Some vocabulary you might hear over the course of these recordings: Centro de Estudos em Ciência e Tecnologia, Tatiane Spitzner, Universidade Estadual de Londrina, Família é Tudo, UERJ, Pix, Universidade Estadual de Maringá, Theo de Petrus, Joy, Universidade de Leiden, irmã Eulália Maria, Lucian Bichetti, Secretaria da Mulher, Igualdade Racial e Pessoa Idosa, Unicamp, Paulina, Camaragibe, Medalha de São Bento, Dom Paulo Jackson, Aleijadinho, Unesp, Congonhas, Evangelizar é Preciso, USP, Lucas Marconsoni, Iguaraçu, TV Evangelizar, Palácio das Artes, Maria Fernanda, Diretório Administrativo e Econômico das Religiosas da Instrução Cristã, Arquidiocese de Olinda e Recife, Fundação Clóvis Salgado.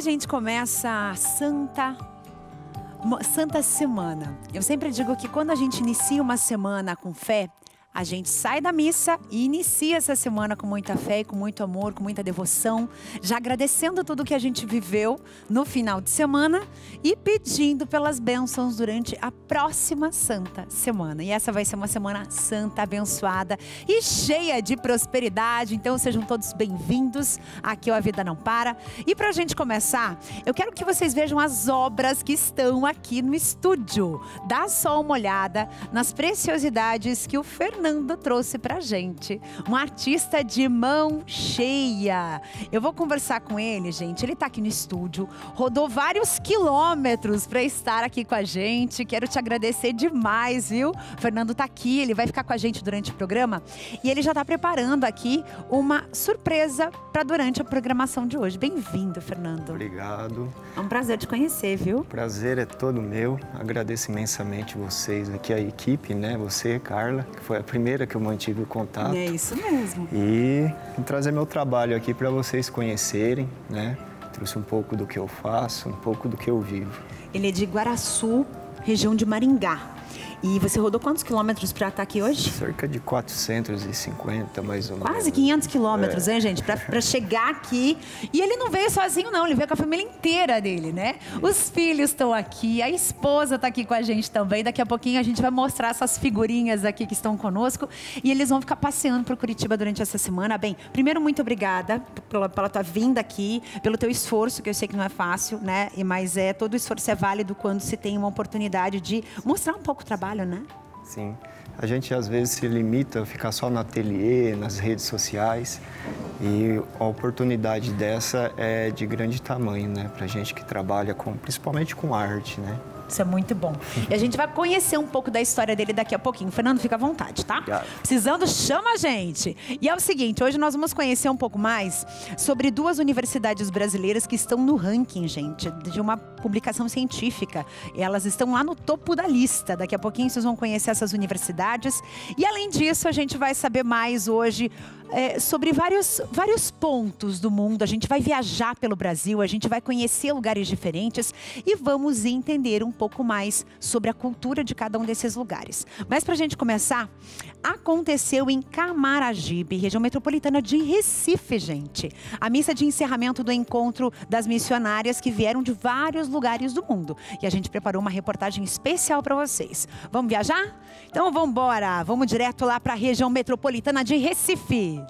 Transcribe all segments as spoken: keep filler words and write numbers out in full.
a gente começa a Santa, Santa Semana. Eu sempre digo que quando a gente inicia uma semana com fé, a gente sai da missa e inicia essa semana com muita fé, com muito amor, com muita devoção, já agradecendo tudo que a gente viveu no final de semana e pedindo pelas bênçãos durante a próxima Santa Semana. E essa vai ser uma semana santa, abençoada e cheia de prosperidade. Então sejam todos bem-vindos aqui ao A Vida Não Para. E pra gente começar, eu quero que vocês vejam as obras que estão aqui no estúdio. Dá só uma olhada nas preciosidades que o Fernando Fernando trouxe pra gente, um artista de mão cheia. Eu vou conversar com ele, gente. Ele tá aqui no estúdio, rodou vários quilômetros pra estar aqui com a gente. Quero te agradecer demais, viu? O Fernando tá aqui, ele vai ficar com a gente durante o programa e ele já tá preparando aqui uma surpresa pra durante a programação de hoje. Bem-vindo, Fernando. Obrigado. É um prazer te conhecer, viu? O prazer é todo meu. Agradeço imensamente vocês aqui, a equipe, né? Você, Carla, que foi a primeira que eu mantive o contato. É isso mesmo. E trazer meu trabalho aqui para vocês conhecerem, né? Trouxe um pouco do que eu faço, um pouco do que eu vivo. Ele é de Iguaraçu, região de Maringá. E você rodou quantos quilômetros para estar aqui hoje? Cerca de quatrocentos e cinquenta, mais ou menos. Quase quinhentos quilômetros, é. hein, gente? Para chegar aqui. E ele não veio sozinho, não. Ele veio com a família inteira dele, né? Isso. Os filhos estão aqui. A esposa está aqui com a gente também. Daqui a pouquinho a gente vai mostrar essas figurinhas aqui que estão conosco. E eles vão ficar passeando por Curitiba durante essa semana. Bem, primeiro, muito obrigada pela, pela tua vinda aqui, pelo teu esforço, que eu sei que não é fácil, né? Mas é, todo esforço é válido quando se tem uma oportunidade de mostrar um pouco o trabalho. Né? Sim. A gente às vezes se limita a ficar só no ateliê, nas redes sociais, e a oportunidade dessa é de grande tamanho, né? Pra gente que trabalha com, principalmente com arte, né? Isso é muito bom. E a gente vai conhecer um pouco da história dele daqui a pouquinho. Fernando, fica à vontade, tá? Obrigado. Precisando, chama a gente. E é o seguinte, hoje nós vamos conhecer um pouco mais sobre duas universidades brasileiras que estão no ranking, gente, de uma publicação científica. Elas estão lá no topo da lista. Daqui a pouquinho vocês vão conhecer essas universidades. E além disso, a gente vai saber mais hoje é, sobre vários, vários pontos do mundo. A gente vai viajar pelo Brasil, a gente vai conhecer lugares diferentes e vamos entender um pouco mais sobre a cultura de cada um desses lugares. Mas para a gente começar, aconteceu em Camaragibe, região metropolitana de Recife, gente, a missa de encerramento do encontro das missionárias que vieram de vários lugares do mundo. E a gente preparou uma reportagem especial para vocês. Vamos viajar? Então vamos embora, vamos direto lá para a região metropolitana de Recife.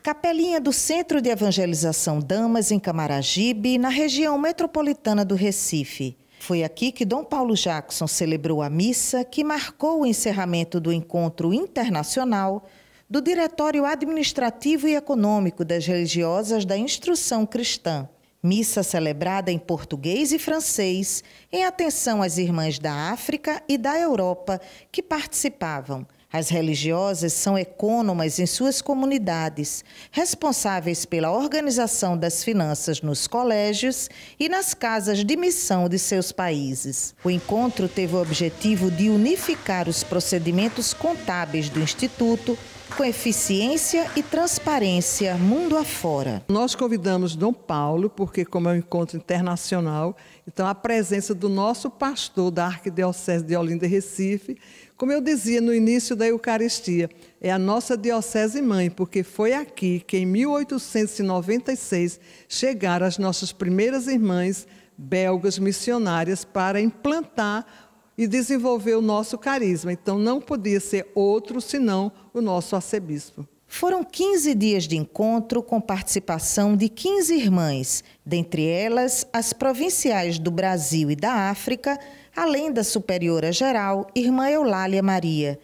Capelinha do Centro de Evangelização Damas, em Camaragibe, na região metropolitana do Recife. Foi aqui que Dom Paulo Jackson celebrou a missa que marcou o encerramento do encontro internacional do Diretório Administrativo e Econômico das Religiosas da Instrução Cristã. Missa celebrada em português e francês, em atenção às irmãs da África e da Europa que participavam. As religiosas são econômicas em suas comunidades, responsáveis pela organização das finanças nos colégios e nas casas de missão de seus países. O encontro teve o objetivo de unificar os procedimentos contábeis do Instituto com eficiência e transparência mundo afora. Nós convidamos Dom Paulo, porque como é um encontro internacional, então a presença do nosso pastor da Arquidiocese de Olinda e Recife. Como eu dizia no início da Eucaristia, é a nossa diocese mãe, porque foi aqui que em mil oitocentos e noventa e seis chegaram as nossas primeiras irmãs belgas missionárias para implantar e desenvolver o nosso carisma. Então não podia ser outro senão o nosso arcebispo. Foram quinze dias de encontro com participação de quinze irmãs, dentre elas as provinciais do Brasil e da África, além da superiora geral, irmã Eulália Maria.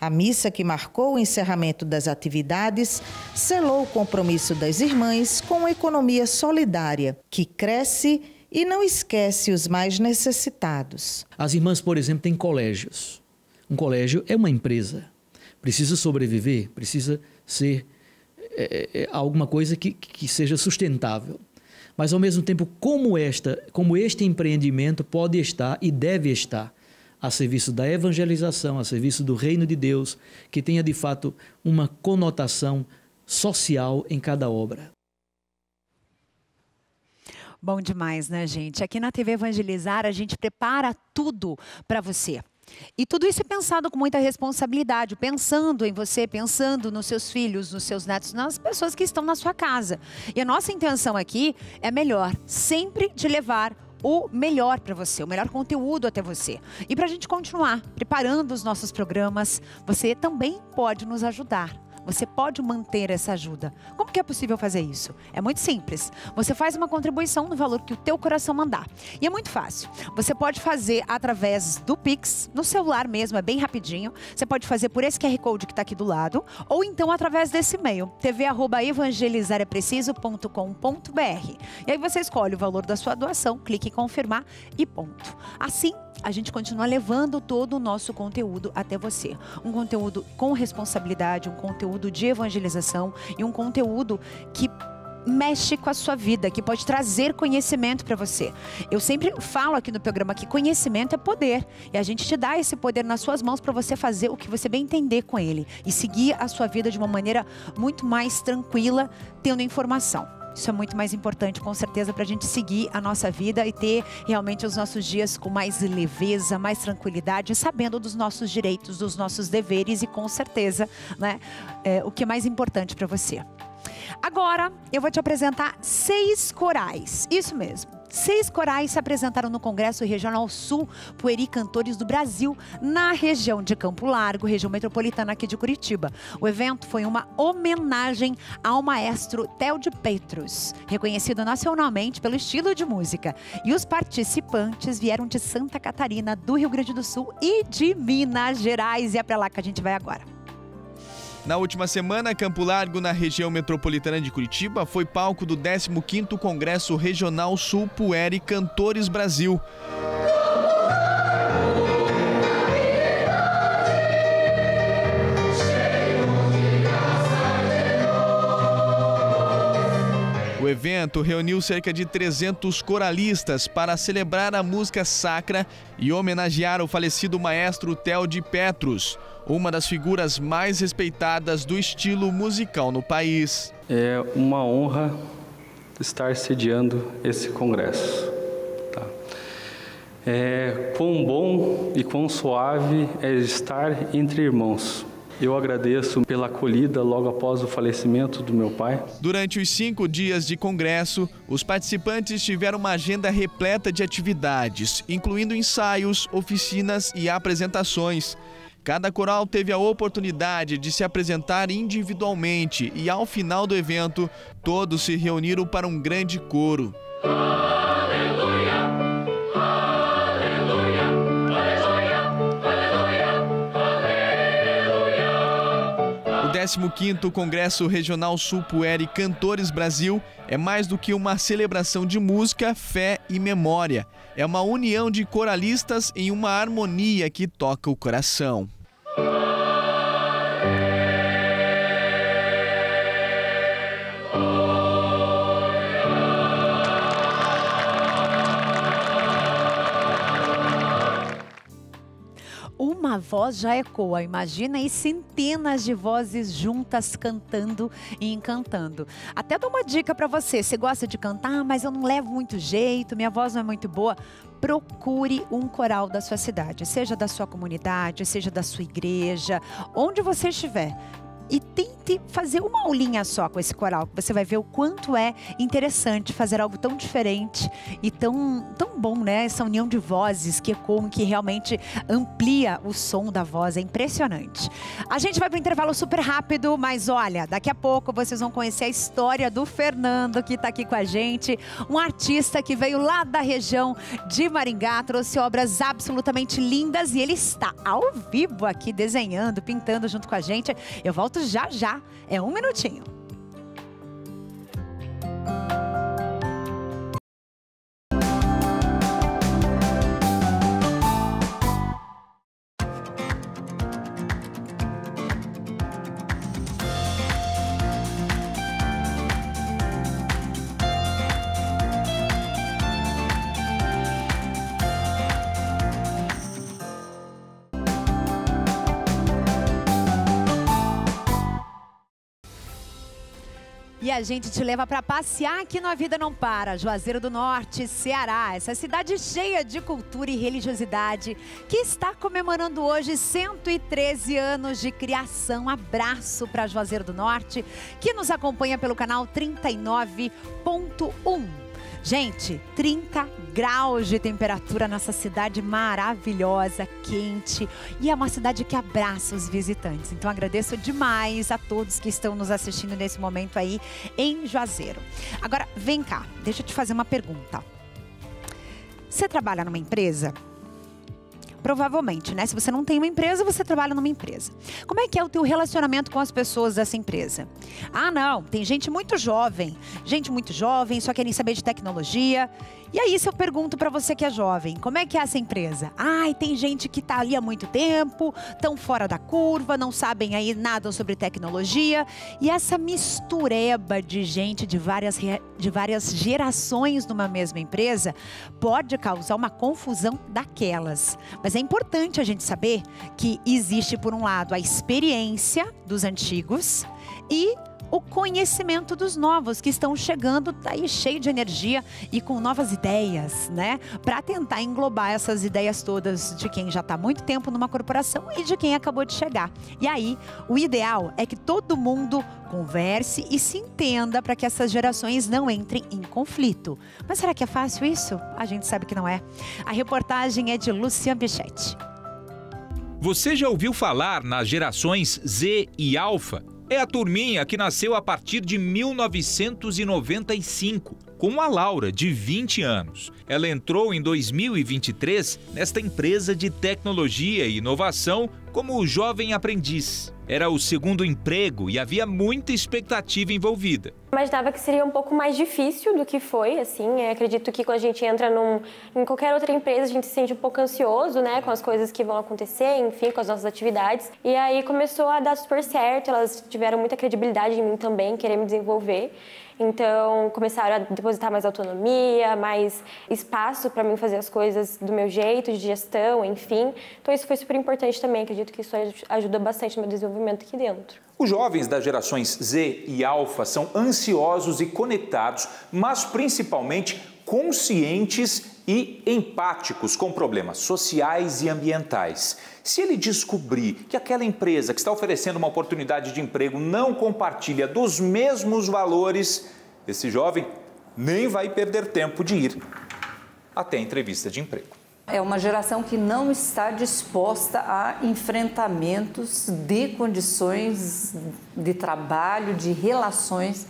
A missa que marcou o encerramento das atividades selou o compromisso das irmãs com a economia solidária, que cresce e não esquece os mais necessitados. As irmãs, por exemplo, têm colégios. Um colégio é uma empresa. Precisa sobreviver, precisa ser é, é, alguma coisa que, que seja sustentável. Mas, ao mesmo tempo, como, esta, como este empreendimento pode estar e deve estar a serviço da evangelização, a serviço do reino de Deus, que tenha, de fato, uma conotação social em cada obra. Bom demais, né, gente? Aqui na T V Evangelizar, a gente prepara tudo para você. E tudo isso é pensado com muita responsabilidade, pensando em você, pensando nos seus filhos, nos seus netos, nas pessoas que estão na sua casa. E a nossa intenção aqui é melhor, sempre de levar o melhor para você, o melhor conteúdo até você. E para a gente continuar preparando os nossos programas, você também pode nos ajudar. Você pode manter essa ajuda. Como que é possível fazer isso? É muito simples. Você faz uma contribuição no valor que o teu coração mandar. E é muito fácil. Você pode fazer através do Pix, no celular mesmo, é bem rapidinho. Você pode fazer por esse Q R Code que está aqui do lado, ou então através desse e-mail, tv arroba evangelizar é preciso ponto com ponto br. E aí você escolhe o valor da sua doação, clique em confirmar e ponto. Assim, a gente continua levando todo o nosso conteúdo até você. Um conteúdo com responsabilidade, um conteúdo de evangelização e um conteúdo que mexe com a sua vida, que pode trazer conhecimento para você. Eu sempre falo aqui no programa que conhecimento é poder. E a gente te dá esse poder nas suas mãos para você fazer o que você bem entender com ele. E seguir a sua vida de uma maneira muito mais tranquila, tendo informação. Isso é muito mais importante, com certeza, para a gente seguir a nossa vida e ter realmente os nossos dias com mais leveza, mais tranquilidade, sabendo dos nossos direitos, dos nossos deveres e, com certeza, né, é, o que é mais importante para você. Agora, eu vou te apresentar seis corais, isso mesmo. Seis corais se apresentaram no Congresso Regional Sul, Pueri Cantores do Brasil, na região de Campo Largo, região metropolitana aqui de Curitiba. O evento foi uma homenagem ao maestro Theo de Petrus, reconhecido nacionalmente pelo estilo de música. E os participantes vieram de Santa Catarina, do Rio Grande do Sul e de Minas Gerais. E é pra lá que a gente vai agora. Na última semana, Campo Largo, na região metropolitana de Curitiba, foi palco do décimo quinto Congresso Regional Sul Pueri Cantores Brasil. O evento reuniu cerca de trezentos coralistas para celebrar a música sacra e homenagear o falecido maestro Theo de Petrus, uma das figuras mais respeitadas do estilo musical no país. É uma honra estar sediando esse congresso. Tá? É, quão bom e quão suave é estar entre irmãos. Eu agradeço pela acolhida logo após o falecimento do meu pai. Durante os cinco dias de congresso, os participantes tiveram uma agenda repleta de atividades, incluindo ensaios, oficinas e apresentações. Cada coral teve a oportunidade de se apresentar individualmente e, ao final do evento, todos se reuniram para um grande coro. O décimo quinto Congresso Regional Sul Pueri Cantores Brasil é mais do que uma celebração de música, fé e memória. É uma união de coralistas em uma harmonia que toca o coração. A voz já ecoa, imagina aí centenas de vozes juntas cantando e encantando. Até dou uma dica para você, você gosta de cantar, mas eu não levo muito jeito, minha voz não é muito boa. Procure um coral da sua cidade, seja da sua comunidade, seja da sua igreja, onde você estiver. E tente fazer uma aulinha só com esse coral, que você vai ver o quanto é interessante fazer algo tão diferente e tão, tão bom, né? Essa união de vozes que ecoam, que realmente amplia o som da voz, é impressionante. A gente vai para o intervalo super rápido, mas olha, daqui a pouco vocês vão conhecer a história do Fernando, que está aqui com a gente, um artista que veio lá da região de Maringá, trouxe obras absolutamente lindas e ele está ao vivo aqui desenhando, pintando junto com a gente. Eu volto já já, é um minutinho. E a gente te leva para passear aqui no A Vida Não Para, Juazeiro do Norte, Ceará. Essa cidade cheia de cultura e religiosidade que está comemorando hoje cento e treze anos de criação. Abraço para Juazeiro do Norte, que nos acompanha pelo canal trinta e nove ponto um. Gente, trinta graus de temperatura nessa cidade maravilhosa, quente. E é uma cidade que abraça os visitantes. Então agradeço demais a todos que estão nos assistindo nesse momento aí em Juazeiro. Agora, vem cá, deixa eu te fazer uma pergunta. Você trabalha numa empresa? Provavelmente, né? Se você não tem uma empresa, você trabalha numa empresa. Como é que é o teu relacionamento com as pessoas dessa empresa? Ah, não, tem gente muito jovem, gente muito jovem, só querem saber de tecnologia. E aí, se eu pergunto pra você que é jovem, como é que é essa empresa? Ai, tem gente que tá ali há muito tempo, tão fora da curva, não sabem aí nada sobre tecnologia. E essa mistureba de gente de várias, de várias gerações numa mesma empresa pode causar uma confusão daquelas. Mas é importante a gente saber que existe, por um lado, a experiência dos antigos e o conhecimento dos novos que estão chegando aí cheio de energia e com novas ideias, né? Para tentar englobar essas ideias todas de quem já está há muito tempo numa corporação e de quem acabou de chegar. E aí, o ideal é que todo mundo converse e se entenda para que essas gerações não entrem em conflito. Mas será que é fácil isso? A gente sabe que não é. A reportagem é de Lucian Bichetti. Você já ouviu falar nas gerações Z e Alfa? É a turminha que nasceu a partir de mil novecentos e noventa e cinco, com a Laura, de vinte anos. Ela entrou em dois mil e vinte e três nesta empresa de tecnologia e inovação como jovem aprendiz. Era o segundo emprego e havia muita expectativa envolvida. Imaginava que seria um pouco mais difícil do que foi, assim. Eu acredito que quando a gente entra num, em qualquer outra empresa, a gente se sente um pouco ansioso, né, com as coisas que vão acontecer, enfim, com as nossas atividades. E aí começou a dar super certo, elas tiveram muita credibilidade em mim também, querer me desenvolver. Então, começaram a depositar mais autonomia, mais espaço para mim fazer as coisas do meu jeito, de gestão, enfim. Então, isso foi super importante também. Acredito que isso ajudou bastante no meu desenvolvimento aqui dentro. Os jovens das gerações Z e Alfa são ansiosos e conectados, mas principalmente conscientes e empáticos com problemas sociais e ambientais. Se ele descobrir que aquela empresa que está oferecendo uma oportunidade de emprego não compartilha dos mesmos valores, esse jovem nem vai perder tempo de ir até a entrevista de emprego. É uma geração que não está disposta a enfrentamentos de condições de trabalho, de relações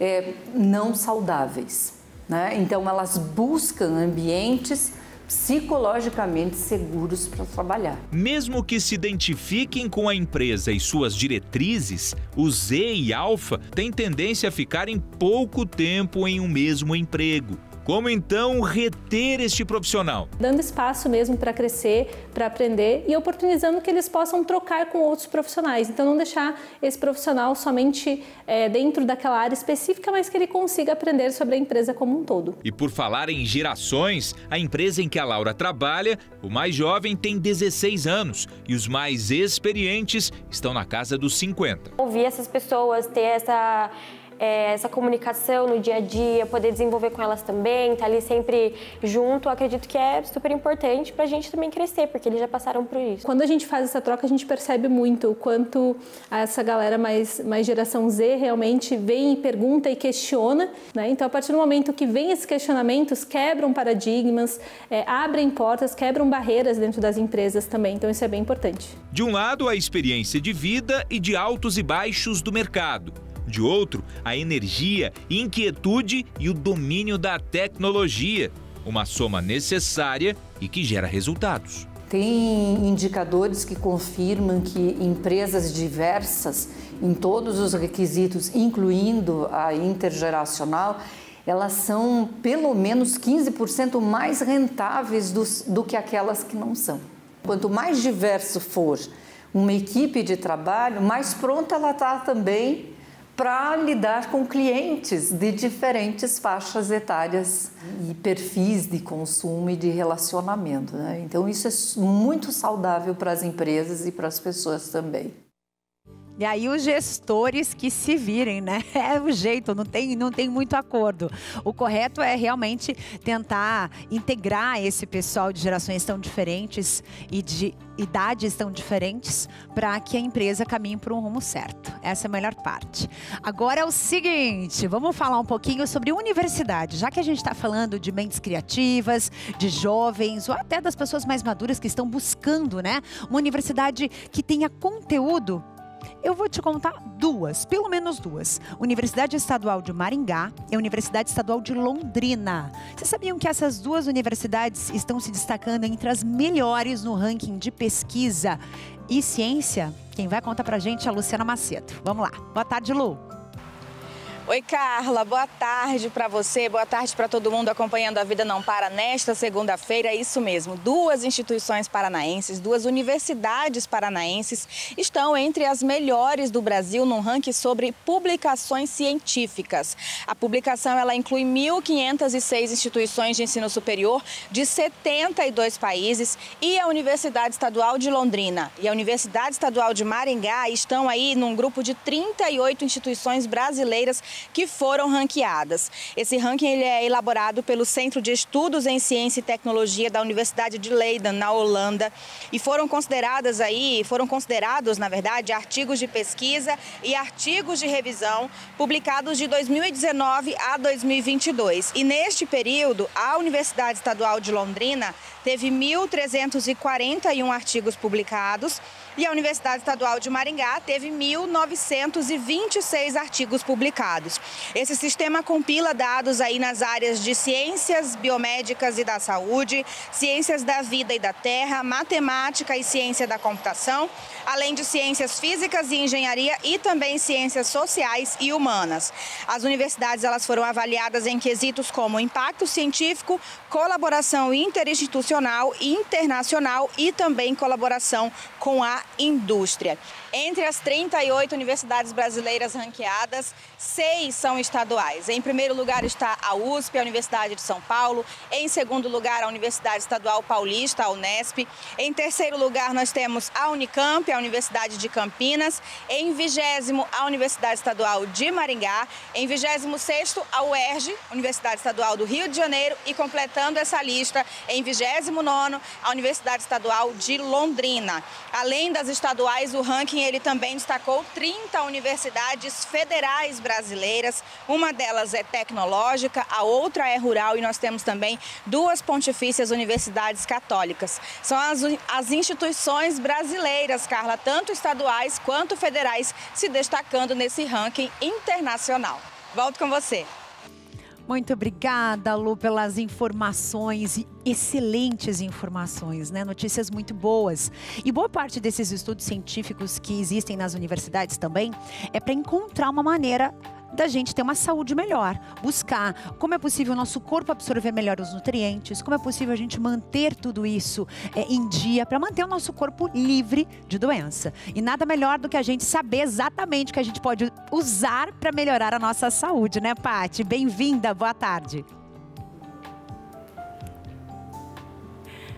é, não saudáveis. Né? Então, elas buscam ambientes psicologicamente seguros para trabalhar. Mesmo que se identifiquem com a empresa e suas diretrizes, o Z e Alfa têm tendência a ficarem pouco tempo em um mesmo emprego. Como então reter este profissional? Dando espaço mesmo para crescer, para aprender e oportunizando que eles possam trocar com outros profissionais. Então não deixar esse profissional somente é, dentro daquela área específica, mas que ele consiga aprender sobre a empresa como um todo. E por falar em gerações, a empresa em que a Laura trabalha, o mais jovem tem dezesseis anos e os mais experientes estão na casa dos cinquenta. Ouvir essas pessoas, ter essa... essa comunicação no dia a dia, poder desenvolver com elas também, estar ali sempre junto, acredito que é super importante para a gente também crescer, porque eles já passaram por isso. Quando a gente faz essa troca, a gente percebe muito o quanto essa galera mais, mais geração Z realmente vem e pergunta e questiona, né? Então, a partir do momento que vem esses questionamentos, quebram paradigmas, é, abrem portas, quebram barreiras dentro das empresas também, então isso é bem importante. De um lado, a experiência de vida e de altos e baixos do mercado. De outro, a energia, inquietude e o domínio da tecnologia. Uma soma necessária e que gera resultados. Tem indicadores que confirmam que empresas diversas, em todos os requisitos, incluindo a intergeracional, elas são pelo menos quinze por cento mais rentáveis dos, do que aquelas que não são. Quanto mais diverso for uma equipe de trabalho, mais pronta ela está também para lidar com clientes de diferentes faixas etárias e perfis de consumo e de relacionamento, né? Então, isso é muito saudável para as empresas e para as pessoas também. E aí os gestores que se virem, né? É o jeito, não tem, não tem muito acordo. O correto é realmente tentar integrar esse pessoal de gerações tão diferentes e de idades tão diferentes para que a empresa caminhe para um rumo certo. Essa é a melhor parte. Agora é o seguinte, vamos falar um pouquinho sobre universidade. Já que a gente está falando de mentes criativas, de jovens ou até das pessoas mais maduras que estão buscando, né, uma universidade que tenha conteúdo, eu vou te contar duas, pelo menos duas. Universidade Estadual de Maringá e a Universidade Estadual de Londrina. Vocês sabiam que essas duas universidades estão se destacando entre as melhores no ranking de pesquisa e ciência? Quem vai contar pra gente é a Luciana Macedo. Vamos lá. Boa tarde, Lu. Oi, Carla. Boa tarde para você, boa tarde para todo mundo acompanhando A Vida Não Para nesta segunda-feira. É isso mesmo, duas instituições paranaenses, duas universidades paranaenses estão entre as melhores do Brasil num ranking sobre publicações científicas. A publicação ela inclui mil quinhentas e seis instituições de ensino superior de setenta e dois países e a Universidade Estadual de Londrina e a Universidade Estadual de Maringá estão aí num grupo de trinta e oito instituições brasileiras que foram ranqueadas. Esse ranking ele é elaborado pelo Centro de Estudos em Ciência e Tecnologia da Universidade de Leiden, na Holanda, e foram consideradas aí, foram considerados, na verdade, artigos de pesquisa e artigos de revisão publicados de dois mil e dezenove a dois mil e vinte e dois. E neste período, a Universidade Estadual de Londrina teve mil trezentos e quarenta e um artigos publicados e a Universidade Estadual de Maringá teve mil novecentos e vinte e seis artigos publicados. Esse sistema compila dados aí nas áreas de ciências biomédicas e da saúde, ciências da vida e da terra, matemática e ciência da computação, além de ciências físicas e engenharia e também ciências sociais e humanas. As universidades elas foram avaliadas em quesitos como impacto científico, colaboração interinstitucional e internacional e também colaboração com a indústria. Entre as trinta e oito universidades brasileiras ranqueadas, seis são estaduais. Em primeiro lugar está a U S P, a Universidade de São Paulo. Em segundo lugar, a Universidade Estadual Paulista, a Unesp. Em terceiro lugar, nós temos a Unicamp, a Universidade de Campinas. Em vigésimo, a Universidade Estadual de Maringá. Em vigésimo sexto, a U E R J, Universidade Estadual do Rio de Janeiro. E completando essa lista, em vigésimo nono, a Universidade Estadual de Londrina. Além das estaduais, o ranking ele também destacou trinta universidades federais brasileiras. Uma delas é tecnológica, a outra é rural e nós temos também duas pontifícias universidades católicas. São as, as instituições brasileiras, Carla, tanto estaduais quanto federais, se destacando nesse ranking internacional. Volto com você. Muito obrigada, Lu, pelas informações, excelentes informações, né? Notícias muito boas. E boa parte desses estudos científicos que existem nas universidades também é para encontrar uma maneira da gente ter uma saúde melhor, buscar como é possível o nosso corpo absorver melhor os nutrientes, como é possível a gente manter tudo isso é, em dia para manter o nosso corpo livre de doença. E nada melhor do que a gente saber exatamente o que a gente pode usar para melhorar a nossa saúde, né, Paty? Bem-vinda, boa tarde.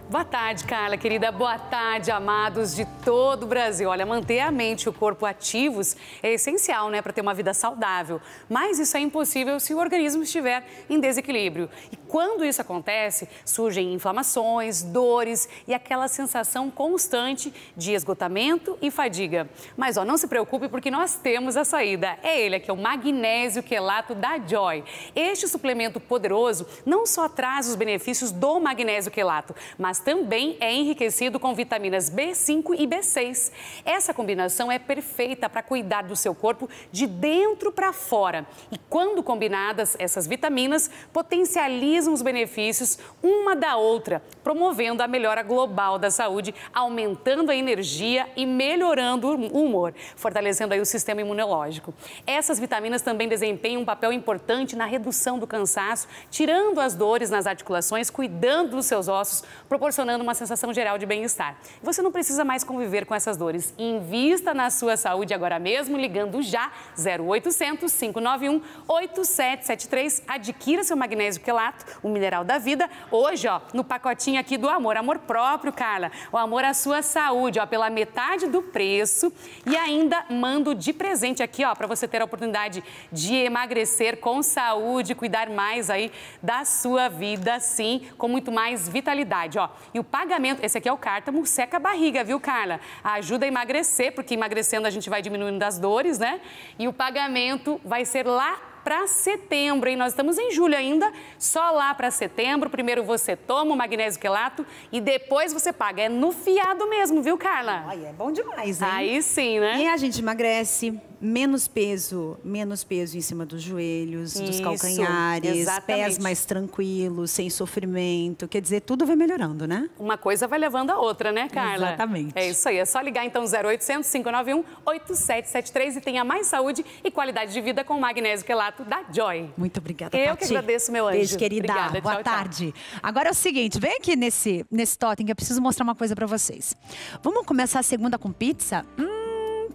Boa tarde, Carla, querida. Boa tarde, amados de todo o Brasil. Olha, manter a mente e o corpo ativos é essencial, né, para ter uma vida saudável. Mas isso é impossível se o organismo estiver em desequilíbrio. E quando isso acontece, surgem inflamações, dores e aquela sensação constante de esgotamento e fadiga. Mas, ó, não se preocupe porque nós temos a saída. É ele, que é o magnésio quelato da Joy. Este suplemento poderoso não só traz os benefícios do magnésio quelato, mas também é enriquecido com vitaminas B cinco e B seis. Essa combinação é perfeita para cuidar do seu corpo de dentro para fora. E quando combinadas, essas vitaminas potencializam os benefícios uma da outra, promovendo a melhora global da saúde, aumentando a energia e melhorando o humor, fortalecendo aí o sistema imunológico. Essas vitaminas também desempenham um papel importante na redução do cansaço, tirando as dores nas articulações, cuidando dos seus ossos, proporcionando proporcionando uma sensação geral de bem-estar. Você não precisa mais conviver com essas dores. Invista na sua saúde agora mesmo, ligando já zero oitocentos, cinco nove um, oito sete sete três. Adquira seu magnésio quelato, o mineral da vida, hoje, ó, no pacotinho aqui do amor. Amor próprio, Carla. O amor à sua saúde, ó, pela metade do preço. E ainda mando de presente aqui, ó, para você ter a oportunidade de emagrecer com saúde, cuidar mais aí da sua vida, sim, com muito mais vitalidade, ó. E o pagamento, esse aqui é o cártamo, seca a barriga, viu, Carla? Ajuda a emagrecer, porque emagrecendo a gente vai diminuindo as dores, né? E o pagamento vai ser lá para setembro, hein? Nós estamos em julho ainda, só lá para setembro. Primeiro você toma o magnésio quelato e depois você paga. É no fiado mesmo, viu, Carla? Ai, é bom demais, hein? Aí sim, né? E a gente emagrece, menos peso, menos peso em cima dos joelhos, dos calcanhares, exatamente. Pés mais tranquilos, sem sofrimento. Quer dizer, tudo vai melhorando, né? Uma coisa vai levando a outra, né, Carla? Exatamente. É isso aí, é só ligar então zero oitocentos, cinco nove um, oito sete sete três e tenha mais saúde e qualidade de vida com o magnésio quelato da Joy. Muito obrigada, Eu Pati. que agradeço, meu anjo. Beijo, querida. Obrigada, Boa tchau, tarde. Tchau. Agora é o seguinte, vem aqui nesse, nesse totem que eu preciso mostrar uma coisa pra vocês. Vamos começar a segunda com pizza? Hum,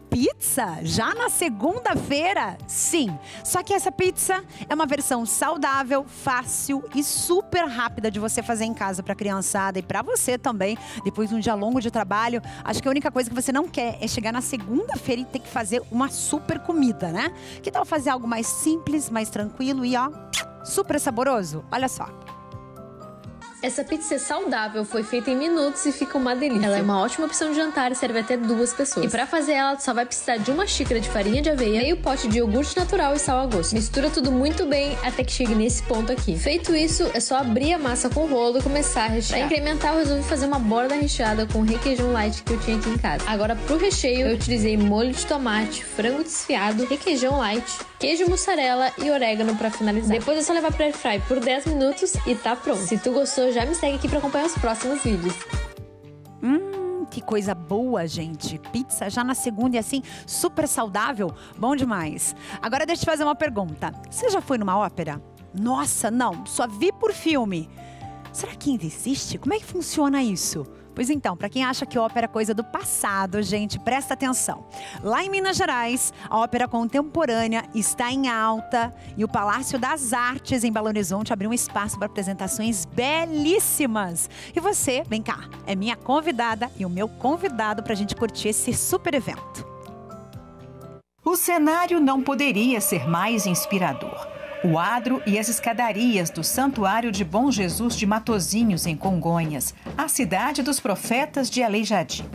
pizza? Já na segunda-feira? Sim. Só que essa pizza é uma versão saudável, fácil e super rápida de você fazer em casa pra criançada e pra você também. Depois de um dia longo de trabalho, acho que a única coisa que você não quer é chegar na segunda-feira e ter que fazer uma super comida, né? Que tal fazer algo mais simples, mais tranquilo e, ó, super saboroso? Olha só. Essa pizza saudável foi feita em minutos e fica uma delícia. Ela é uma ótima opção de jantar e serve até duas pessoas. E pra fazer ela, tu só vai precisar de uma xícara de farinha de aveia, meio pote de iogurte natural e sal a gosto. Mistura tudo muito bem até que chegue nesse ponto aqui. Feito isso, é só abrir a massa com o rolo e começar a rechear. Pra incrementar, eu resolvi fazer uma borda recheada com requeijão light que eu tinha aqui em casa. Agora, pro recheio, eu utilizei molho de tomate, frango desfiado, requeijão light, queijo mussarela e orégano pra finalizar. Depois é só levar pra airfry por dez minutos e tá pronto. Se tu gostou, já me segue aqui para acompanhar os próximos vídeos. Hum, que coisa boa, gente. Pizza já na segunda e assim, super saudável. Bom demais. Agora deixa eu te fazer uma pergunta. Você já foi numa ópera? Nossa, não. Só vi por filme. Será que ainda existe? Como é que funciona isso? Pois então, para quem acha que ópera é coisa do passado, gente, presta atenção. Lá em Minas Gerais, a ópera contemporânea está em alta e o Palácio das Artes, em Belo Horizonte, abriu um espaço para apresentações belíssimas. E você, vem cá, é minha convidada e o meu convidado para a gente curtir esse super evento. O cenário não poderia ser mais inspirador. O adro e as escadarias do Santuário de Bom Jesus de Matozinhos, em Congonhas, a cidade dos profetas de Aleijadinho.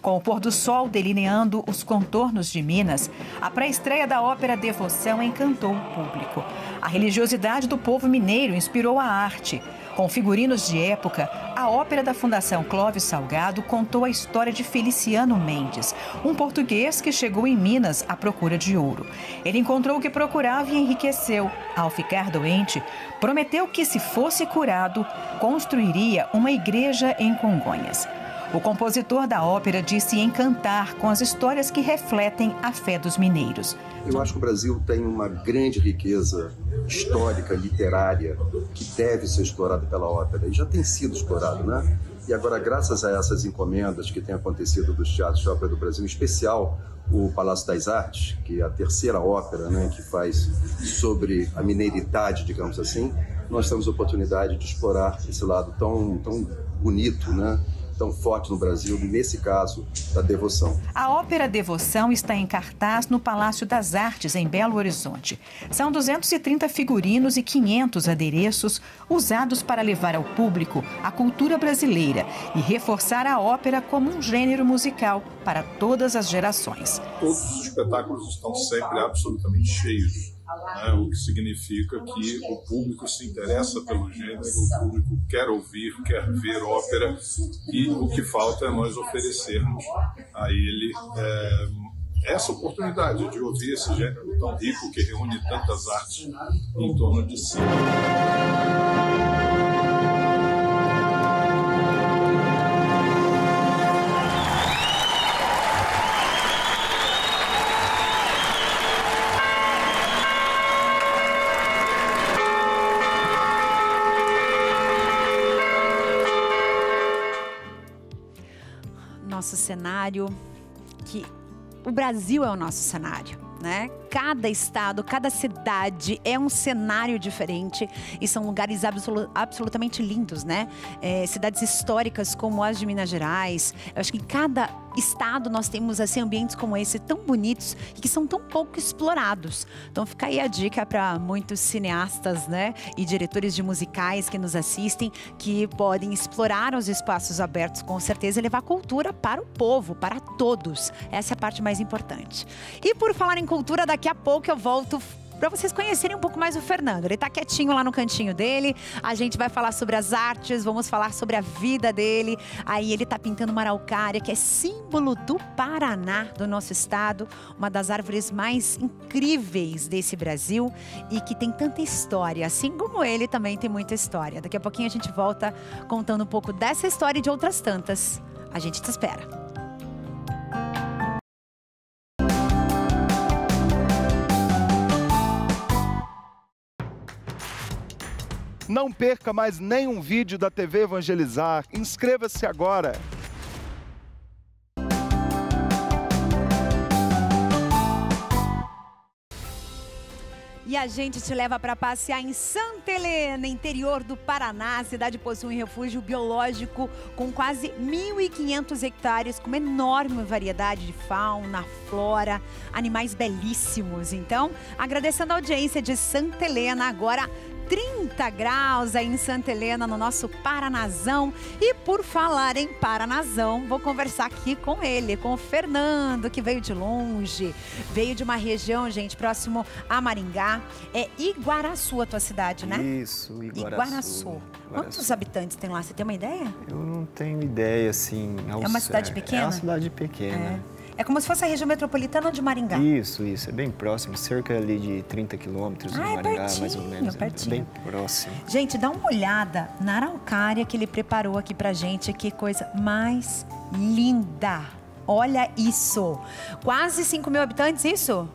Com o pôr do sol delineando os contornos de Minas, a pré-estreia da ópera Devoção encantou o público. A religiosidade do povo mineiro inspirou a arte. Com figurinos de época, a ópera da Fundação Clóvis Salgado contou a história de Feliciano Mendes, um português que chegou em Minas à procura de ouro. Ele encontrou o que procurava e enriqueceu. Ao ficar doente, prometeu que, se fosse curado, construiria uma igreja em Congonhas. O compositor da ópera disse encantar com as histórias que refletem a fé dos mineiros. Eu acho que o Brasil tem uma grande riqueza histórica, literária, que deve ser explorada pela ópera. E já tem sido explorado, né? E agora, graças a essas encomendas que têm acontecido dos teatros de ópera do Brasil, em especial o Palácio das Artes, que é a terceira ópera, né, que faz sobre a mineiridade, digamos assim, nós temos a oportunidade de explorar esse lado tão, tão bonito, né? Tão forte no Brasil, nesse caso, da Devoção. A ópera Devoção está em cartaz no Palácio das Artes, em Belo Horizonte. São duzentos e trinta figurinos e quinhentos adereços usados para levar ao público a cultura brasileira e reforçar a ópera como um gênero musical para todas as gerações. Todos os espetáculos estão sempre absolutamente cheios. É, o que significa que o público se interessa pelo gênero, o público quer ouvir, quer ver ópera, e o que falta é nós oferecermos a ele é, essa oportunidade de ouvir esse gênero tão rico que reúne tantas artes em torno de si. nosso cenário, que o Brasil é o nosso cenário, né? Cada estado, cada cidade é um cenário diferente e são lugares absolu- absolutamente lindos, né? É, cidades históricas como as de Minas Gerais. Eu acho que em cada estado nós temos assim ambientes como esse tão bonitos e que são tão pouco explorados. Então fica aí a dica para muitos cineastas, né? E diretores de musicais que nos assistem, que podem explorar os espaços abertos com certeza e levar cultura para o povo, para todos. Essa é a parte mais importante. E por falar em cultura, da Daqui a pouco eu volto para vocês conhecerem um pouco mais o Fernando. Ele está quietinho lá no cantinho dele. A gente vai falar sobre as artes, vamos falar sobre a vida dele. Aí ele está pintando uma araucária, que é símbolo do Paraná, do nosso estado. Uma das árvores mais incríveis desse Brasil e que tem tanta história. Assim como ele também tem muita história. Daqui a pouquinho a gente volta contando um pouco dessa história e de outras tantas. A gente te espera. Não perca mais nenhum vídeo da T V Evangelizar. Inscreva-se agora! E a gente te leva para passear em Santa Helena, interior do Paraná. A cidade possui um refúgio biológico com quase mil e quinhentos hectares, com uma enorme variedade de fauna, flora, animais belíssimos. Então, agradecendo a audiência de Santa Helena, agora trinta graus aí em Santa Helena, no nosso Paranazão. E por falar em Paranazão, vou conversar aqui com ele, com o Fernando, que veio de longe. Veio de uma região, gente, próximo a Maringá. É Iguaraçu a tua cidade, né? Isso, Iguaraçu. Iguaraçu. Iguaraçu. Quantos habitantes tem lá? Você tem uma ideia? Eu não tenho ideia, assim. É uma cidade pequena? É uma cidade pequena. É. É como se fosse a região metropolitana de Maringá. Isso, isso. É bem próximo, cerca ali de trinta quilômetros de ah, Maringá, é pertinho, mais ou menos. É pertinho. Bem próximo. Gente, dá uma olhada na araucária que ele preparou aqui pra gente. Que coisa mais linda. Olha isso. Quase cinco mil habitantes, isso?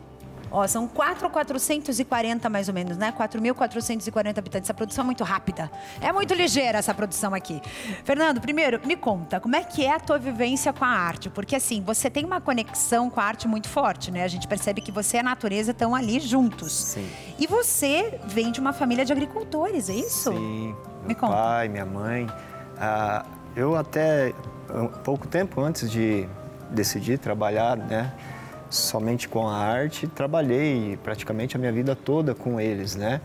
Ó, são quatro mil quatrocentos e quarenta mais ou menos, né? quatro mil quatrocentos e quarenta habitantes. Essa produção é muito rápida. É muito ligeira essa produção aqui. Fernando, primeiro, me conta, como é que é a tua vivência com a arte? Porque, assim, você tem uma conexão com a arte muito forte, né? A gente percebe que você e a natureza estão ali juntos. Sim. E você vem de uma família de agricultores, é isso? Sim. Meu me conta. pai, minha mãe. Ah, eu até, um pouco tempo antes de decidir trabalhar, né? Somente com a arte, trabalhei praticamente a minha vida toda com eles, né?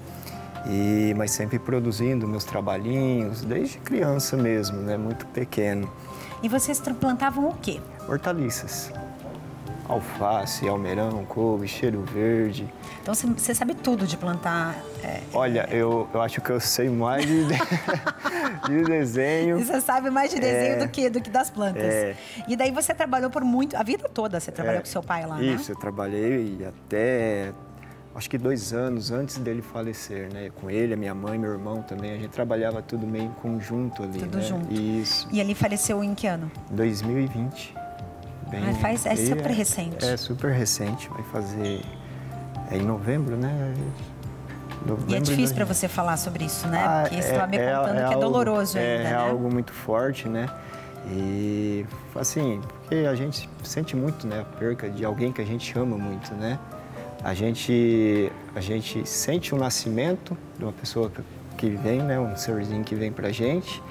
E, mas sempre produzindo meus trabalhinhos, desde criança mesmo, né? Muito pequeno. E vocês plantavam o quê? Hortaliças. Alface, almeirão, couve, cheiro verde. Então você sabe tudo de plantar. É... Olha, eu, eu acho que eu sei mais de, de desenho. E você sabe mais de desenho é... do que do que das plantas. É... E daí você trabalhou por muito, a vida toda você trabalhou é... com seu pai lá, né? Isso, eu trabalhei até, acho que dois anos antes dele falecer, né? Com ele, a minha mãe, meu irmão também, a gente trabalhava tudo meio em conjunto ali, tudo né? junto. Isso. E ele faleceu em que ano? dois mil e vinte. Bem, ah, faz, é super é, recente. É super recente, vai fazer é em novembro, né? Novembro, e é difícil para você falar sobre isso, né? Ah, Porque você estava me contando é, é que algo, é doloroso é, ainda, é né? algo muito forte, né? E, assim, porque a gente sente muito, né? A perca de alguém que a gente ama muito, né? A gente, a gente sente o nascimento de uma pessoa que vem, né? Um serzinho que vem pra gente.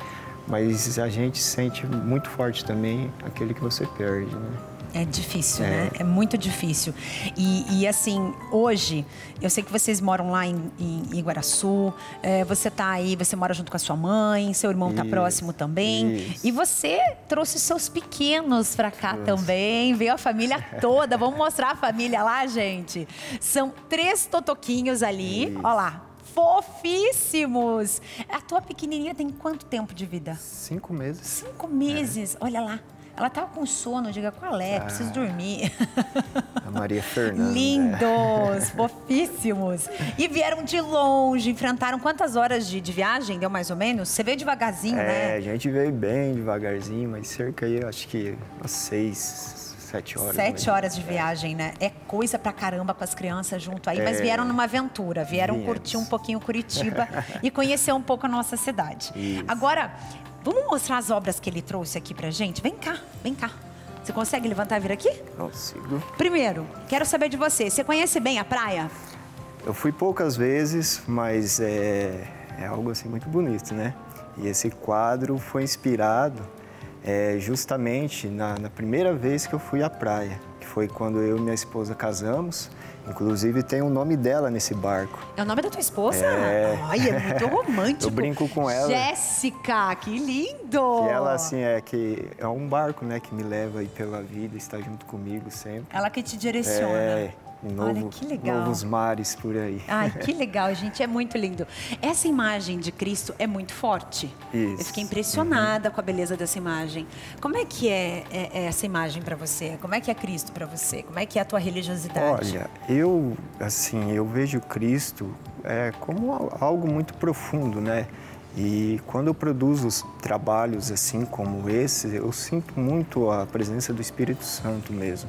Mas a gente sente muito forte também aquele que você perde, né? É difícil, é. né? É muito difícil. E, e, assim, hoje, eu sei que vocês moram lá em, em Iguaraçu, é, você tá aí, você mora junto com a sua mãe, seu irmão isso, tá próximo também. Isso. E você trouxe seus pequenos pra cá isso. também, veio a família toda. Vamos mostrar a família lá, gente? São três totoquinhos ali, isso. ó lá. Fofíssimos! A tua pequenininha tem quanto tempo de vida? Cinco meses. Cinco meses? É. Olha lá. Ela tava com sono, diga qual é, ah, preciso dormir. A Maria Fernanda. Lindos, fofíssimos. E vieram de longe, enfrentaram quantas horas de, de viagem, deu mais ou menos? Você veio devagarzinho, é, né? É, a gente veio bem devagarzinho, mas cerca aí, acho que umas seis... Sete horas. Sete horas de viagem, né? É coisa pra caramba com as crianças junto aí, é... mas vieram numa aventura, vieram Vinhas. curtir um pouquinho Curitiba e conhecer um pouco a nossa cidade. Isso. Agora, vamos mostrar as obras que ele trouxe aqui pra gente? Vem cá, vem cá. Você consegue levantar e vir aqui? Consigo. Primeiro, quero saber de você. Você conhece bem a praia? Eu fui poucas vezes, mas é, é algo assim muito bonito, né? E esse quadro foi inspirado é, justamente na, na primeira vez que eu fui à praia. Que foi quando eu e minha esposa casamos. Inclusive, tem o nome dela nesse barco. É o nome da tua esposa? É. Ai, é muito romântico. Eu brinco com ela. Jéssica, que lindo! E ela, assim, é que é um barco, né, que me leva aí pela vida, está junto comigo sempre. Ela que te direciona. É, novo, olha, que legal. Novos mares por aí. Ai, que legal, gente, é muito lindo. Essa imagem de Cristo é muito forte. Isso. Eu fiquei impressionada uhum. com a beleza dessa imagem. Como é que é, é, é essa imagem para você? Como é que é Cristo para você? Como é que é a tua religiosidade? Olha, eu, assim, eu vejo Cristo é, como algo muito profundo, né? E quando eu produzo trabalhos assim como esse, eu sinto muito a presença do Espírito Santo mesmo.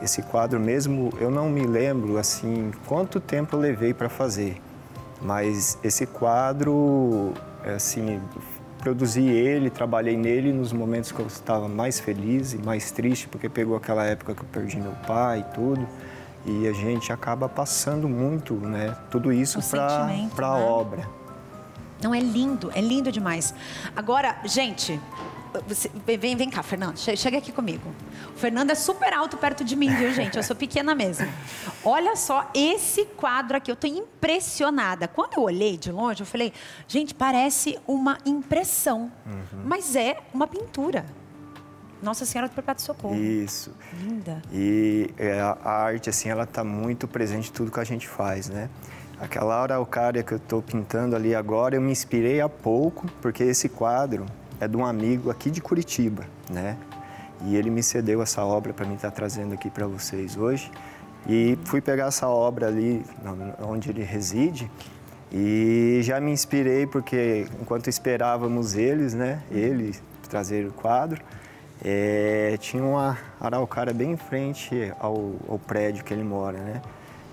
Esse quadro mesmo, eu não me lembro, assim, quanto tempo eu levei para fazer. Mas esse quadro, assim, produzi ele, trabalhei nele nos momentos que eu estava mais feliz e mais triste, porque pegou aquela época que eu perdi meu pai e tudo. E a gente acaba passando muito, né, tudo isso para a obra. Não, é lindo, é lindo demais. Agora, gente... Você, vem, vem cá, Fernando, chega aqui comigo. O Fernando é super alto perto de mim, viu, gente? Eu sou pequena mesmo. Olha só esse quadro aqui, eu tô impressionada. Quando eu olhei de longe, eu falei, gente, parece uma impressão, uhum. mas é uma pintura. Nossa Senhora do Perpétuo Socorro. Isso. Linda. E a arte, assim, ela tá muito presente em tudo que a gente faz, né? Aquela araucária que eu tô pintando ali agora, eu me inspirei há pouco, porque esse quadro... é de um amigo aqui de Curitiba, né? E ele me cedeu essa obra para mim estar trazendo aqui para vocês hoje. E fui pegar essa obra ali, onde ele reside, e já me inspirei porque, enquanto esperávamos eles, né? Ele trazer o quadro, é, tinha uma araucária bem em frente ao, ao prédio que ele mora, né?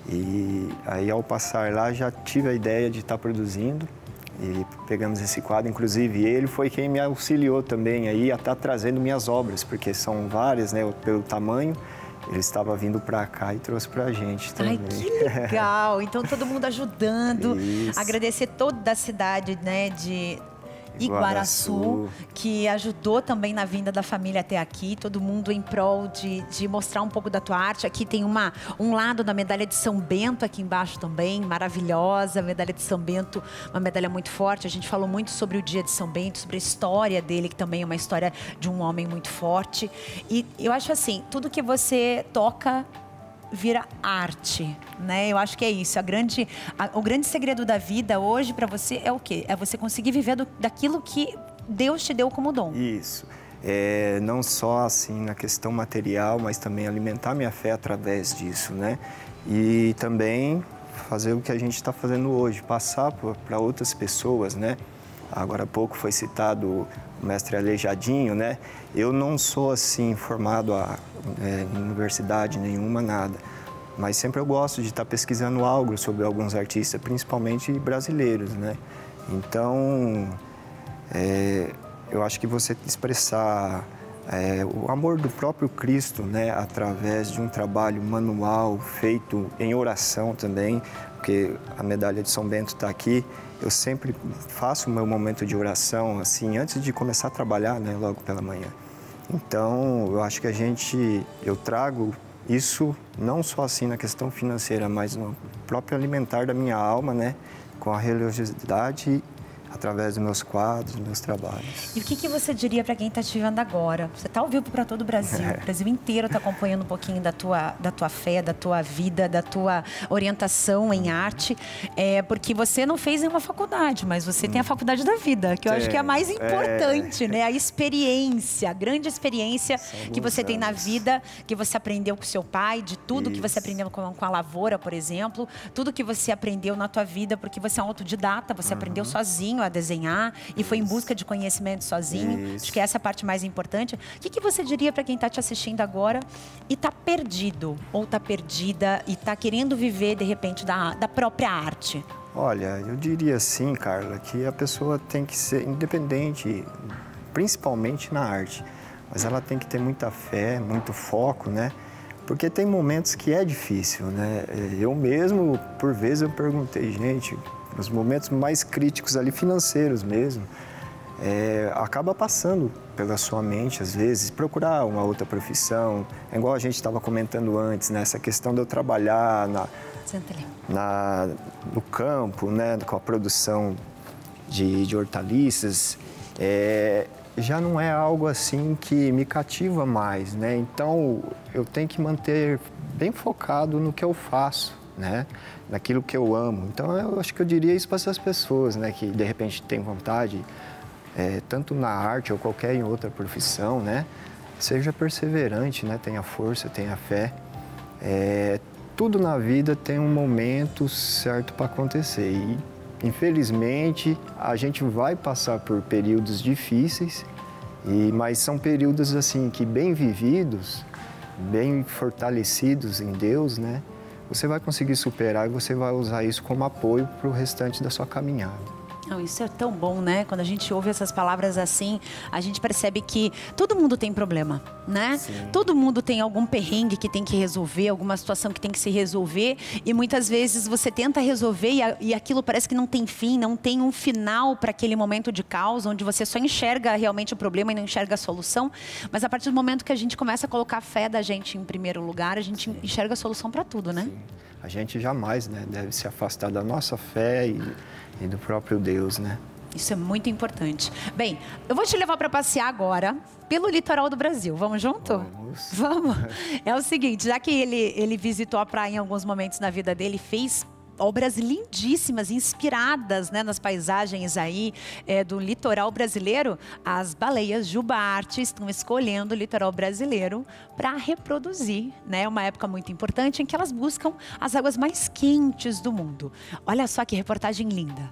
E aí, ao passar lá, já tive a ideia de estar produzindo. E pegamos esse quadro, inclusive ele foi quem me auxiliou também aí a estar trazendo minhas obras, porque são várias, né, pelo tamanho. Ele estava vindo para cá e trouxe para a gente também. Ai, que legal! Então, todo mundo ajudando. Isso. Agradecer toda a cidade, né, de... Iguaraçu, Iguaraçu, que ajudou também na vinda da família até aqui, todo mundo em prol de, de mostrar um pouco da tua arte. Aqui tem uma, um lado da medalha de São Bento aqui embaixo também, maravilhosa, medalha de São Bento, uma medalha muito forte. A gente falou muito sobre o dia de São Bento, sobre a história dele, que também é uma história de um homem muito forte. E eu acho assim, tudo que você toca... vira arte, né? Eu acho que é isso. A grande, a, o grande segredo da vida hoje para você é o quê? É você conseguir viver do, daquilo que Deus te deu como dom. Isso. É, não só assim na questão material, mas também alimentar minha fé através disso, né? E também fazer o que a gente está fazendo hoje, passar para outras pessoas, né? Agora há pouco foi citado o mestre Aleijadinho, né? Eu não sou, assim, formado a, é, em universidade nenhuma, nada. Mas sempre eu gosto de estar pesquisando algo sobre alguns artistas, principalmente brasileiros, né? Então, é, eu acho que você expressar é, o amor do próprio Cristo, né? Através de um trabalho manual, feito em oração também, porque a medalha de São Bento está aqui. Eu sempre faço o meu momento de oração, assim, antes de começar a trabalhar, né, logo pela manhã. Então, eu acho que a gente, eu trago isso não só assim na questão financeira, mas no próprio alimentar da minha alma, né, com a religiosidade, através dos meus quadros, dos meus trabalhos. E o que, que você diria para quem está te vendo agora? Você está ao vivo para todo o Brasil, é. O Brasil inteiro está acompanhando um pouquinho da tua, da tua fé, da tua vida, da tua orientação em arte, é, porque você não fez nenhuma faculdade, mas você hum. tem a faculdade da vida, que eu é. acho que é a mais importante, é. né? A experiência, a grande experiência que você anos. tem na vida, que você aprendeu com seu pai, de tudo Isso. que você aprendeu com, com a lavoura, por exemplo, tudo que você aprendeu na tua vida, porque você é um autodidata, você uhum. aprendeu sozinho a desenhar e Isso. foi em busca de conhecimento sozinho. Isso. Acho que essa é a parte mais importante. O que, que você diria para quem está te assistindo agora e está perdido ou está perdida e está querendo viver, de repente, da, da própria arte? Olha, eu diria sim, Carla, que a pessoa tem que ser independente, principalmente na arte. Mas ela tem que ter muita fé, muito foco, né? Porque tem momentos que é difícil, né? Eu mesmo, por vezes, eu perguntei, gente, nos momentos mais críticos ali, financeiros mesmo, é, acaba passando pela sua mente, às vezes, procurar uma outra profissão. É igual a gente estava comentando antes, né? Essa questão de eu trabalhar na, na, no campo, né? Com a produção de, de hortaliças, é, já não é algo assim que me cativa mais, né? Então, eu tenho que manter bem focado no que eu faço, né? Naquilo que eu amo. Então, eu acho que eu diria isso para essas pessoas, né? Que, de repente, têm vontade, é, tanto na arte ou qualquer outra profissão, né? Seja perseverante, né? Tenha força, tenha fé. É, tudo na vida tem um momento certo para acontecer. E, infelizmente, a gente vai passar por períodos difíceis, e, mas são períodos assim que, bem vividos, bem fortalecidos em Deus, né? Você vai conseguir superar e você vai usar isso como apoio para o restante da sua caminhada. Não, isso é tão bom, né? Quando a gente ouve essas palavras assim, a gente percebe que todo mundo tem problema, né? Sim. Todo mundo tem algum perrengue que tem que resolver, alguma situação que tem que se resolver. E muitas vezes você tenta resolver e, a, e aquilo parece que não tem fim, não tem um final para aquele momento de caos, onde você só enxerga realmente o problema e não enxerga a solução. Mas a partir do momento que a gente começa a colocar a fé da gente em primeiro lugar, a gente Sim. enxerga a solução para tudo, né? Sim. A gente jamais, né, deve se afastar da nossa fé e... e do próprio Deus, né? Isso é muito importante. Bem, eu vou te levar para passear agora pelo litoral do Brasil. Vamos junto? Vamos. Vamos. É o seguinte, já que ele, ele visitou a praia em alguns momentos na vida dele, fez obras lindíssimas, inspiradas, né, nas paisagens aí é, do litoral brasileiro. As baleias jubarte estão escolhendo o litoral brasileiro para reproduzir, né? Uma época muito importante em que elas buscam as águas mais quentes do mundo. Olha só que reportagem linda.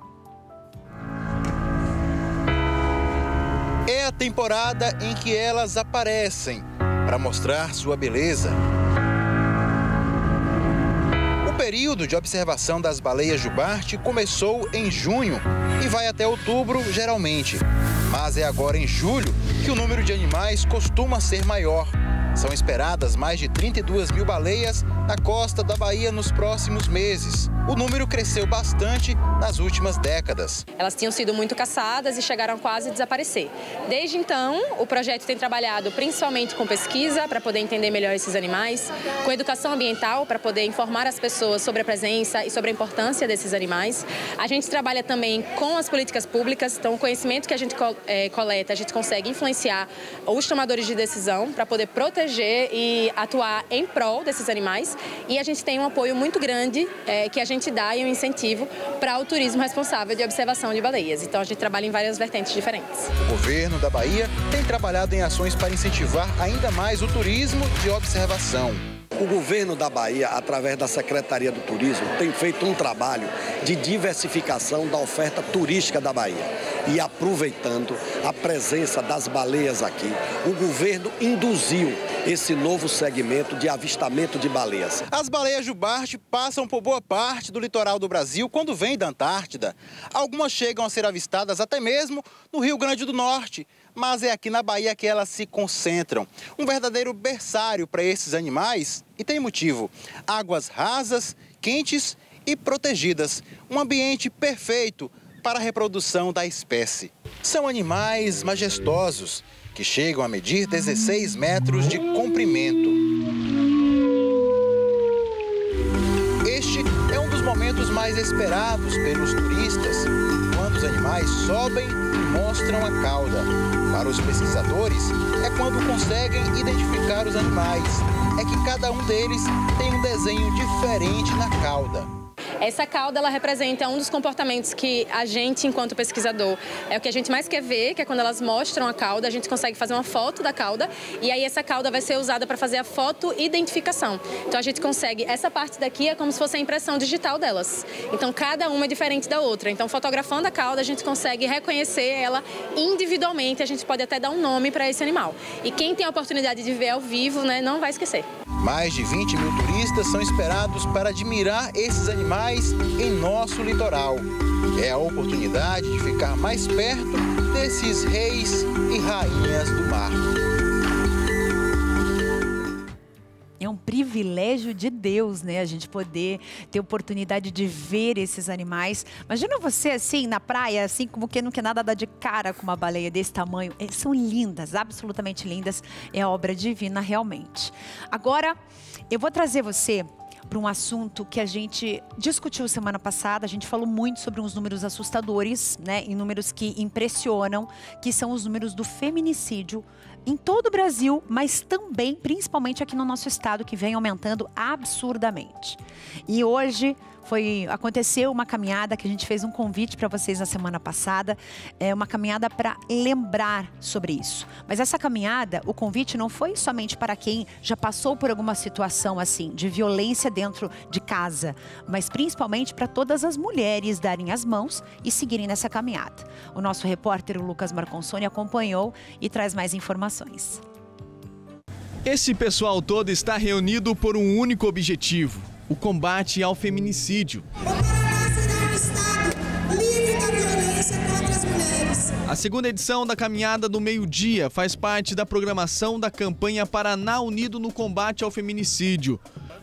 É a temporada em que elas aparecem para mostrar sua beleza. O período de observação das baleias jubarte começou em junho e vai até outubro, geralmente. Mas é agora em julho que o número de animais costuma ser maior. São esperadas mais de trinta e duas mil baleias na costa da Bahia nos próximos meses. O número cresceu bastante nas últimas décadas. Elas tinham sido muito caçadas e chegaram quase a desaparecer. Desde então, o projeto tem trabalhado principalmente com pesquisa para poder entender melhor esses animais, com educação ambiental para poder informar as pessoas sobre a presença e sobre a importância desses animais. A gente trabalha também com as políticas públicas, então o conhecimento que a gente coleta, a gente consegue influenciar os tomadores de decisão para poder proteger e atuar em prol desses animais. E a gente tem um apoio muito grande é, que a gente dá e um incentivo para o turismo responsável de observação de baleias. Então a gente trabalha em várias vertentes diferentes. O governo da Bahia tem trabalhado em ações para incentivar ainda mais o turismo de observação. O governo da Bahia, através da Secretaria do Turismo, tem feito um trabalho de diversificação da oferta turística da Bahia. E aproveitando a presença das baleias aqui, o governo induziu esse novo segmento de avistamento de baleias. As baleias jubarte passam por boa parte do litoral do Brasil quando vêm da Antártida. Algumas chegam a ser avistadas até mesmo no Rio Grande do Norte. Mas é aqui na Bahia que elas se concentram. Um verdadeiro berçário para esses animais, e tem motivo. Águas rasas, quentes e protegidas. Um ambiente perfeito para a reprodução da espécie. São animais majestosos, que chegam a medir dezesseis metros de comprimento. Este é um dos momentos mais esperados pelos turistas, quando os animais sobem e mostram a cauda. Para os pesquisadores, é quando conseguem identificar os animais. É que cada um deles tem um desenho diferente na cauda. Essa cauda, ela representa um dos comportamentos que a gente, enquanto pesquisador, é o que a gente mais quer ver, que é quando elas mostram a cauda, a gente consegue fazer uma foto da cauda, e aí essa cauda vai ser usada para fazer a foto-identificação. Então a gente consegue, essa parte daqui é como se fosse a impressão digital delas. Então cada uma é diferente da outra. Então fotografando a cauda, a gente consegue reconhecer ela individualmente, a gente pode até dar um nome para esse animal. E quem tem a oportunidade de ver ao vivo, né, não vai esquecer. Mais de vinte mil turistas são esperados para admirar esses animais em nosso litoral. É a oportunidade de ficar mais perto desses reis e rainhas do mar. privilégio de Deus, né? A gente poder ter oportunidade de ver esses animais. Imagina você assim, na praia, assim, como que não quer nada dar de cara com uma baleia desse tamanho. É, são lindas, absolutamente lindas. É obra divina, realmente. Agora, eu vou trazer você para um assunto que a gente discutiu semana passada. A gente falou muito sobre uns números assustadores, né? Em números que impressionam, que são os números do feminicídio em todo o Brasil, mas também, principalmente aqui no nosso estado, que vem aumentando absurdamente. E hoje foi, aconteceu uma caminhada que a gente fez um convite para vocês na semana passada, é uma caminhada para lembrar sobre isso. Mas essa caminhada, o convite não foi somente para quem já passou por alguma situação assim, de violência dentro de casa, mas principalmente para todas as mulheres darem as mãos e seguirem nessa caminhada. O nosso repórter, o Lucas Marconsoni, acompanhou e traz mais informações. Esse pessoal todo está reunido por um único objetivo: o combate ao feminicídio. O Paraná será um estado livre da violência contra as mulheres. A segunda edição da Caminhada do Meio-Dia faz parte da programação da campanha Paraná Unido no Combate ao Feminicídio.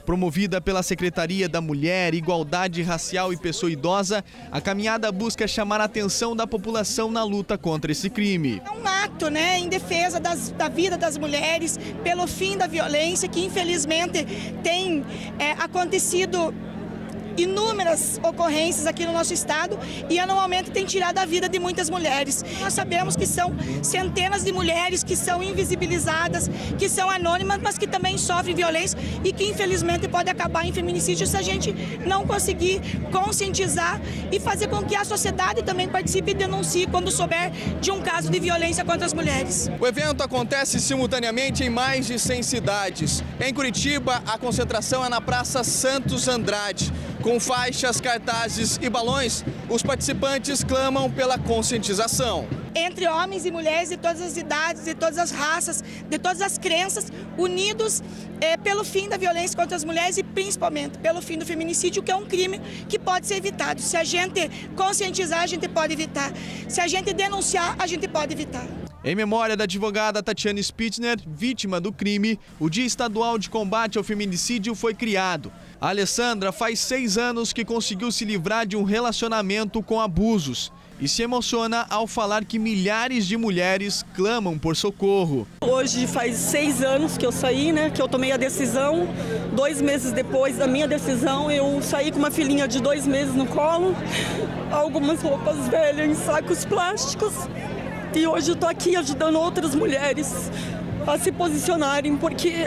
Promovida pela Secretaria da Mulher, Igualdade Racial e Pessoa Idosa, a caminhada busca chamar a atenção da população na luta contra esse crime. É um ato, né, em defesa das, da vida das mulheres, pelo fim da violência, que infelizmente tem é, acontecido inúmeras ocorrências aqui no nosso estado e anualmente tem tirado a vida de muitas mulheres. Nós sabemos que são centenas de mulheres que são invisibilizadas, que são anônimas, mas que também sofrem violência e que infelizmente pode acabar em feminicídio se a gente não conseguir conscientizar e fazer com que a sociedade também participe e denuncie quando souber de um caso de violência contra as mulheres. O evento acontece simultaneamente em mais de cem cidades. Em Curitiba, a concentração é na Praça Santos Andrade. Com faixas, cartazes e balões, os participantes clamam pela conscientização. Entre homens e mulheres de todas as idades, de todas as raças, de todas as crenças, unidos é, pelo fim da violência contra as mulheres e principalmente pelo fim do feminicídio, que é um crime que pode ser evitado. Se a gente conscientizar, a gente pode evitar. Se a gente denunciar, a gente pode evitar. Em memória da advogada Tatiane Spitzner, vítima do crime, o Dia Estadual de Combate ao Feminicídio foi criado. A Alessandra faz seis anos que conseguiu se livrar de um relacionamento com abusos e se emociona ao falar que milhares de mulheres clamam por socorro. Hoje faz seis anos que eu saí, né, que eu tomei a decisão. Dois meses depois da minha decisão, eu saí com uma filhinha de dois meses no colo, algumas roupas velhas em sacos plásticos. E hoje eu estou aqui ajudando outras mulheres a se posicionarem, porque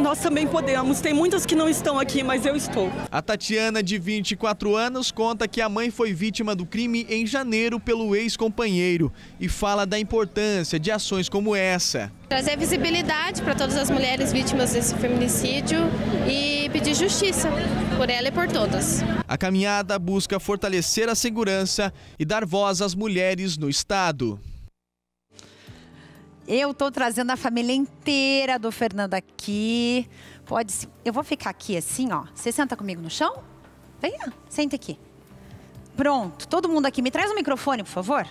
nós também podemos. Tem muitas que não estão aqui, mas eu estou. A Tatiana, de vinte e quatro anos, conta que a mãe foi vítima do crime em janeiro pelo ex-companheiro e fala da importância de ações como essa. Trazer visibilidade para todas as mulheres vítimas desse feminicídio e pedir justiça por ela e por todas. A caminhada busca fortalecer a segurança e dar voz às mulheres no estado. Eu tô trazendo a família inteira do Fernando aqui. Pode ser. Eu vou ficar aqui assim, ó. Você senta comigo no chão? Vem lá, senta aqui. Pronto, todo mundo aqui. Me traz um microfone, por favor.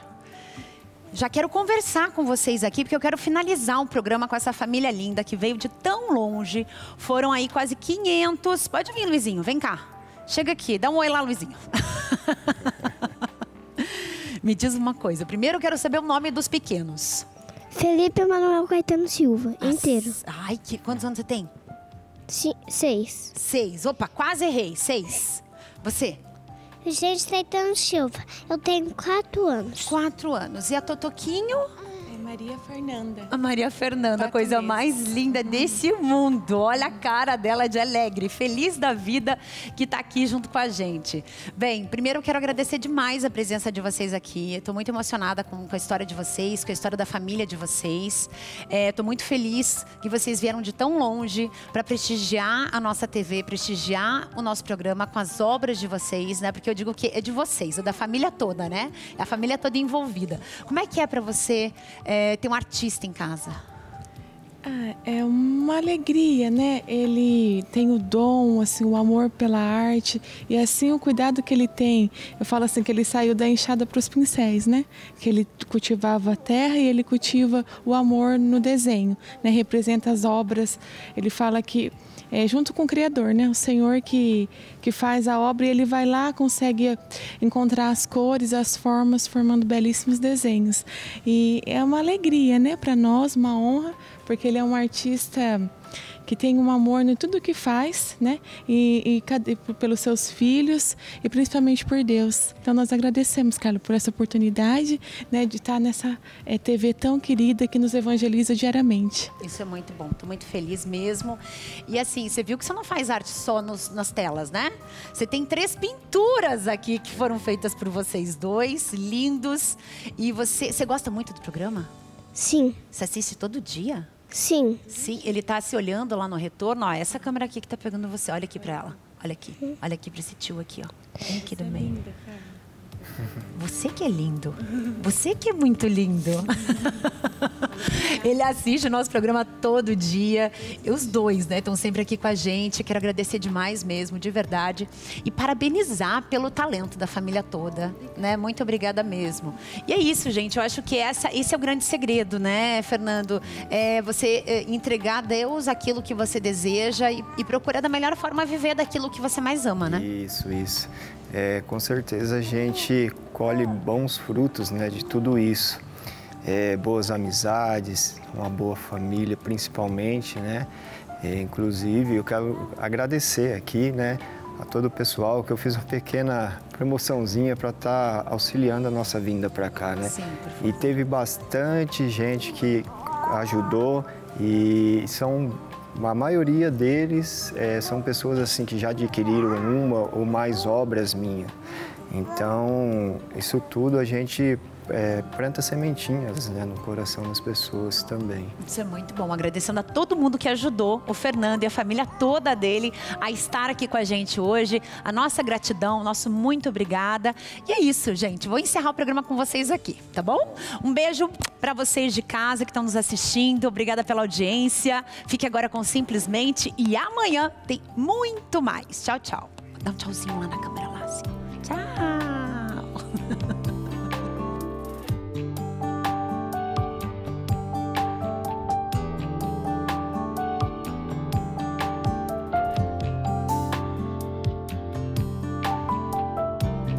Já quero conversar com vocês aqui, porque eu quero finalizar um programa com essa família linda que veio de tão longe. Foram aí quase quinhentos. Pode vir, Luizinho, vem cá. Chega aqui, dá um oi lá, Luizinho. Me diz uma coisa. Primeiro eu quero saber o nome dos pequenos. Felipe Manuel Caetano Silva, As... inteiro. Ai, que... quantos anos você tem? Si... Seis. Seis, opa, quase errei, seis. Você? Gente, Caetano Silva, eu tenho quatro anos. Quatro anos. E a Totoquinho? É Maria Fernanda. A Maria Fernanda, a coisa mais linda desse mundo. Olha a cara dela de alegre, feliz da vida, que tá aqui junto com a gente. Bem, primeiro eu quero agradecer demais a presença de vocês aqui. Eu tô muito emocionada com, com a história de vocês, com a história da família de vocês. É, tô muito feliz que vocês vieram de tão longe para prestigiar a nossa T V, prestigiar o nosso programa com as obras de vocês, né? Porque eu digo que é de vocês, é da família toda, né? É a família toda envolvida. Como é que é para você é, ter um artista em casa? Ah, é uma alegria, né? Ele tem o dom, assim, o amor pela arte e assim o cuidado que ele tem. Eu falo assim que ele saiu da enxada para os pincéis, né? Que ele cultivava a terra e ele cultiva o amor no desenho, né? Representa as obras. Ele fala que é junto com o Criador, né? O Senhor que que faz a obra e ele vai lá, consegue encontrar as cores, as formas, formando belíssimos desenhos. E é uma alegria, né? Para nós, uma honra, porque ele é um artista que tem um amor em tudo que faz, né? E, e, e pelos seus filhos e principalmente por Deus. Então nós agradecemos, Carlos, por essa oportunidade, né, de estar nessa é, T V tão querida que nos evangeliza diariamente. Isso é muito bom, estou muito feliz mesmo. E assim, você viu que você não faz arte só nos, nas telas, né? Você tem três pinturas aqui que foram feitas por vocês dois, lindos. E você, você gosta muito do programa? Sim. Você assiste todo dia? Sim. Sim, ele tá se olhando lá no retorno, ó, essa câmera aqui que tá pegando você, olha aqui pra ela, olha aqui, olha aqui pra esse tio aqui, ó, vem aqui do meio. Você que é lindo, você que é muito lindo. Ele assiste o nosso programa todo dia, e os dois, né, estão sempre aqui com a gente. Quero agradecer demais mesmo, de verdade, e parabenizar pelo talento da família toda, né, muito obrigada mesmo. E é isso, gente, eu acho que essa, esse é o grande segredo, né, Fernando, é você entregar a Deus aquilo que você deseja e, e procurar da melhor forma viver daquilo que você mais ama, né? Isso, isso. É, com certeza a gente colhe bons frutos, né, de tudo isso. É, boas amizades, uma boa família principalmente, né? É, inclusive eu quero agradecer aqui, né, a todo o pessoal, que eu fiz uma pequena promoçãozinha para estar tá auxiliando a nossa vinda para cá, né? Sim, e teve bastante gente que ajudou e são... A maioria deles é, são pessoas assim que já adquiriram uma ou mais obras minhas. Então, isso tudo a gente é, planta sementinhas, né, no coração das pessoas também. Isso é muito bom. Agradecendo a todo mundo que ajudou o Fernando e a família toda dele a estar aqui com a gente hoje. A nossa gratidão, nosso muito obrigada. E é isso, gente. Vou encerrar o programa com vocês aqui, tá bom? Um beijo para vocês de casa que estão nos assistindo. Obrigada pela audiência. Fique agora com Simplesmente e amanhã tem muito mais. Tchau, tchau. Dá um tchauzinho lá na câmera.